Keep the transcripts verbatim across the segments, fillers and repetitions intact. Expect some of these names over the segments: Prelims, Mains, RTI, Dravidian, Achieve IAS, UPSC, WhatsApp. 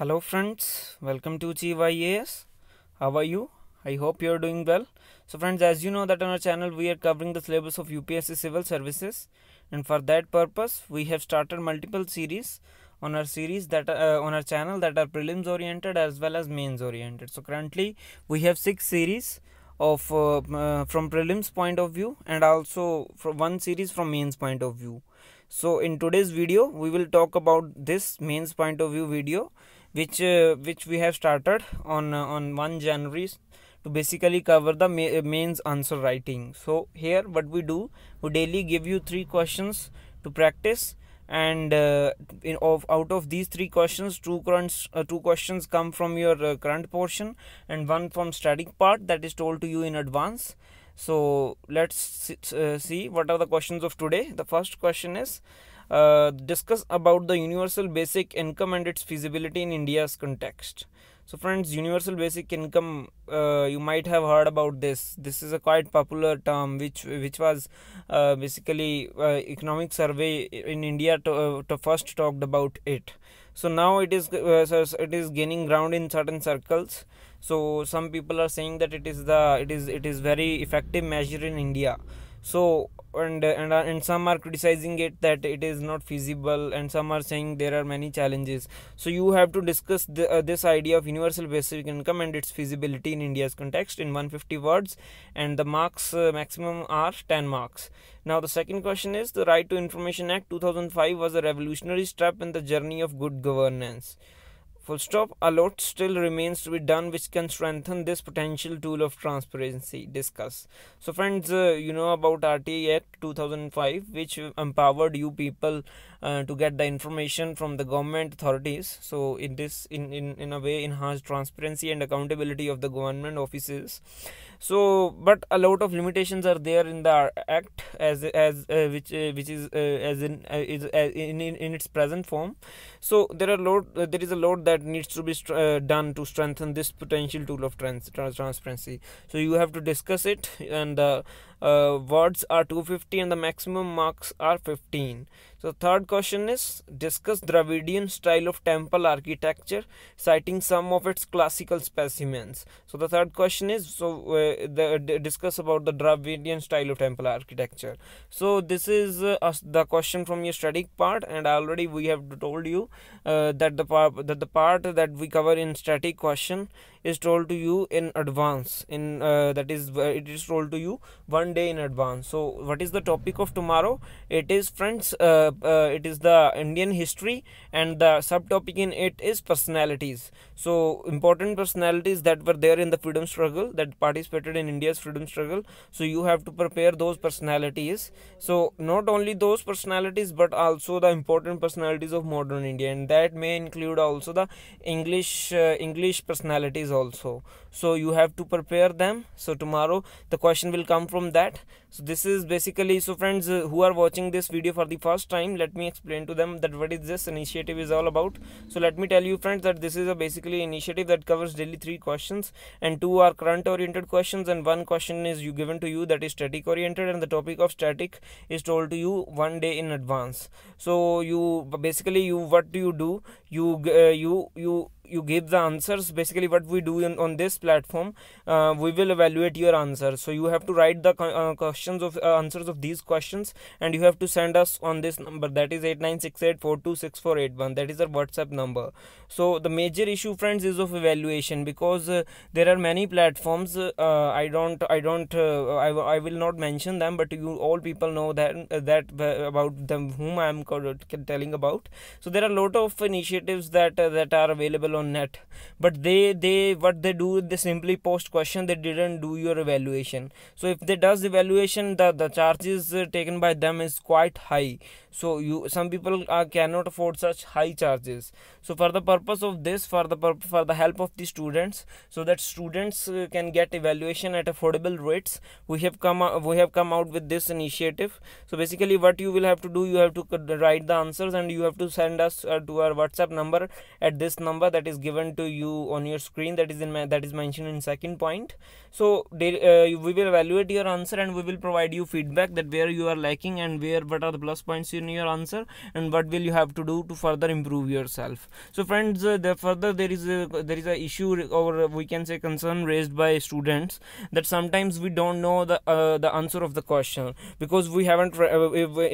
Hello friends, welcome to Achieve I A S. How are you? I hope you are doing well. So friends, as you know that on our channel we are covering the syllabus of U P S C Civil Services, and for that purpose we have started multiple series on our series that uh, on our channel that are prelims oriented as well as mains oriented. So currently we have six series of uh, uh, from prelims point of view and also from one series from mains point of view. So in today's video we will talk about this mains point of view video, which uh, which we have started on uh, on first January to basically cover the ma mains answer writing. So here what we do, we daily give you three questions to practice, and uh, in of out of these three questions, two current uh, two questions come from your uh, current portion and one from static part that is told to you in advance. So let's uh, see what are the questions of today. The first question is, Uh, discuss about the universal basic income and its feasibility in India's context. So friends, universal basic income, uh, you might have heard about this. This is a quite popular term which which was uh, basically uh, economic survey in India to, uh, to first talked about it. So now it is uh, so it is gaining ground in certain circles. So some people are saying that it is the it is it is very effective measure in India. So and and and some are criticizing it that it is not feasible, and some are saying there are many challenges. So you have to discuss the, uh, this idea of universal basic income and its feasibility in India's context in one hundred fifty words, and the marks uh, maximum are ten marks. Now the second question is, the Right to Information Act two thousand five was a revolutionary step in the journey of good governance. Full stop. A lot still remains to be done which can strengthen this potential tool of transparency. Discuss. So friends, uh, you know about R T I Act two thousand five, which empowered you people uh, to get the information from the government authorities. So in this in, in, in a way enhanced transparency and accountability of the government offices. So but a lot of limitations are there in the act as as uh, which uh, which is uh, as in uh, is uh, in, in in its present form. So there are lot uh, there is a lot that that needs to be uh, done to strengthen this potential tool of trans trans transparency. So you have to discuss it, and the uh, uh, words are two hundred fifty and the maximum marks are fifteen. So third question is, discuss Dravidian style of temple architecture, citing some of its classical specimens. So the third question is, so uh, the, discuss about the Dravidian style of temple architecture. So this is uh, the question from your study part, and already we have told you uh, that the that the part that we cover in static question is told to you in advance, in uh, that is uh, it is told to you one day in advance. So what is the topic of tomorrow? It is, friends, uh, uh, it is the Indian history, and the subtopic in it is personalities. So important personalities that were there in the freedom struggle, that participated in India's freedom struggle. So you have to prepare those personalities. So not only those personalities but also the important personalities of modern India, and that may include also the English uh, English personalities also. So you have to prepare them. So tomorrow the question will come from that. So this is basically, so friends uh, who are watching this video for the first time, let me explain to them that what is this initiative is all about. So let me tell you friends that this is a basically initiative that covers daily three questions, and two are current oriented questions and one question is you given to you that is static oriented, and the topic of static is told to you one day in advance. So you basically you what do you do? You uh, you you you give the answers. Basically what we do in, on this platform, uh, we will evaluate your answers. So you have to write the uh, questions of uh, answers of these questions, and you have to send us on this number, that is eight nine six eight four two six four eight one. That is our WhatsApp number. So the major issue friends is of evaluation, because uh, there are many platforms, uh, I don't I don't uh, I, I will not mention them, but you all people know that uh, that uh, about them whom I am telling about. So there are a lot of initiatives that uh, that are available on net, but they they what they do, they simply post question, they didn't do your evaluation. So if they does evaluation, the the charges uh, taken by them is quite high. So you some people uh, cannot afford such high charges. So for the purpose of this, for the for the help of the students, so that students uh, can get evaluation at affordable rates, we have come uh, we have come out with this initiative. So basically what you will have to do, you have to write the answers and you have to send us uh, to our WhatsApp number at this number, that is is given to you on your screen, that is in my, that is mentioned in second point. So they, uh, we will evaluate your answer and we will provide you feedback that where you are lacking and where what are the plus points in your answer and what will you have to do to further improve yourself. So friends, uh, the further there is a there is a issue or we can say concern raised by students that sometimes we don't know the uh, the answer of the question because we haven't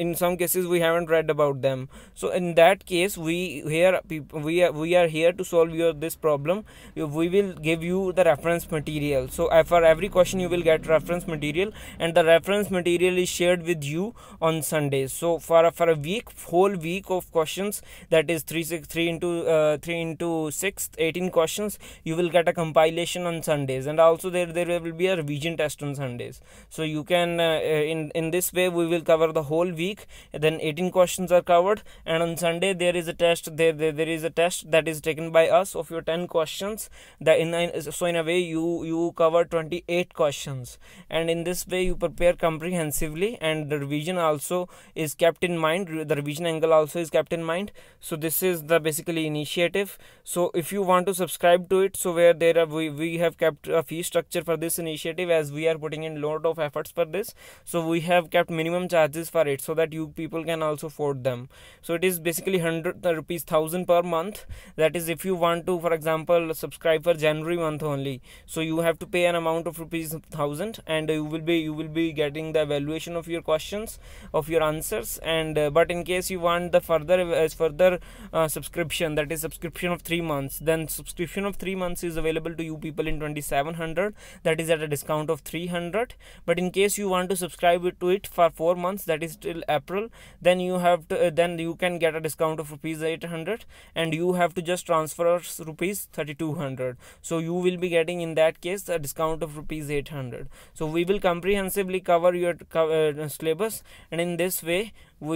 in some cases we haven't read about them. So in that case we here we are we are here to solve your this problem. We will give you the reference material. So for every question you will get reference material, and the reference material is shared with you on Sundays. So for for a week, whole week of questions, that is three six three into uh, three into six, eighteen questions. You will get a compilation on Sundays, and also there there will be a revision test on Sundays. So you can uh, in in this way we will cover the whole week. Then eighteen questions are covered, and on Sunday there is a test. There there, there is a test that is taken by us of your ten questions. That in so in a way you you cover twenty-eight questions, and in this way you prepare comprehensively, and the revision also is kept in mind. The revision angle also is kept in mind. So this is the basically initiative. So if you want to subscribe to it, so where there are we we have kept a fee structure for this initiative, as we are putting in lot of efforts for this. So we have kept minimum charges for it so that you people can also afford them. So it is basically hundred rupees thousand per month. That is if you want to, for example, subscribe for January month only. So you have to pay an amount of rupees thousand, and you will be you will be getting the evaluation of your questions, of your answers. And uh, but in case you want the further as uh, further uh, subscription, that is subscription of three months. Then subscription of three months is available to you people in twenty-seven hundred. That is at a discount of three hundred. But in case you want to subscribe to it for four months, that is till April, then you have to uh, then you can get a discount of rupees eight hundred, and you have to just transfer rupees thirty-two hundred. So you will be getting in that case a discount of rupees eight hundred. So we will comprehensively cover your uh, syllabus, and in this way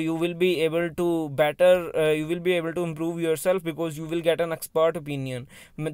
you will be able to better uh, you will be able to improve yourself, because you will get an expert opinion.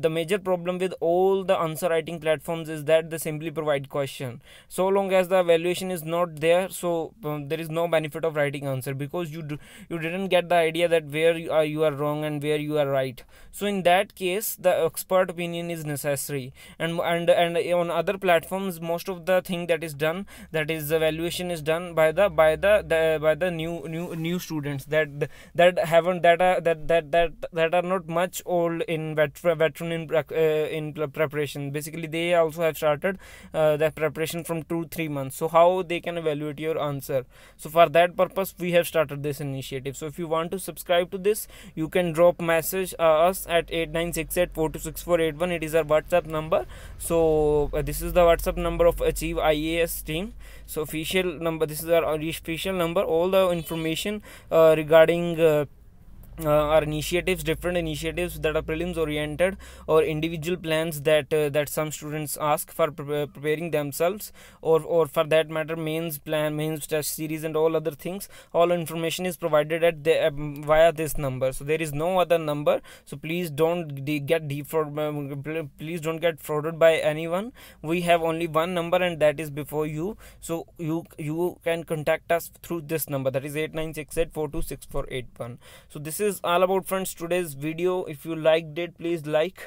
The major problem with all the answer writing platforms is that they simply provide question. So long as the evaluation is not there, so um, there is no benefit of writing answer, because you do, you didn't get the idea that where you are you are wrong and where you are right. So in that case the expert opinion is necessary, and and and on other platforms most of the thing that is done, that is evaluation, is done by the by the, the by the new new new students that that haven't that are that that that that are not much old in vet, veteran in uh, in preparation. Basically they also have started uh, their preparation from two three months. So how they can evaluate your answer? So for that purpose we have started this initiative. So if you want to subscribe to this, you can drop message uh, us at eight nine six eight four two six four eight one. It is our WhatsApp number. So uh, this is the WhatsApp number of Achieve I A S team. So official number, this is our official number. All the information uh, regarding uh Uh, our initiatives, different initiatives that are prelims oriented or individual plans that uh, that some students ask for pre preparing themselves, or or for that matter mains plan, mains test series and all other things, all information is provided at the um, via this number. So there is no other number. So please don't de get defraud please don't get frauded by anyone. We have only one number, and that is before you. So you you can contact us through this number, that is eight nine six eight four two six four eight one. So this is is all about, friends, today's video. If you liked it, please like.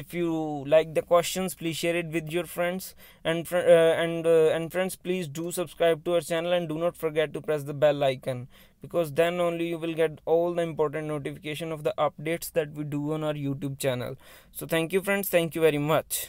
If you like the questions, please share it with your friends, and fr uh, and uh, and friends, please do subscribe to our channel, and do not forget to press the bell icon, because then only you will get all the important notification of the updates that we do on our YouTube channel. So thank you, friends. Thank you very much.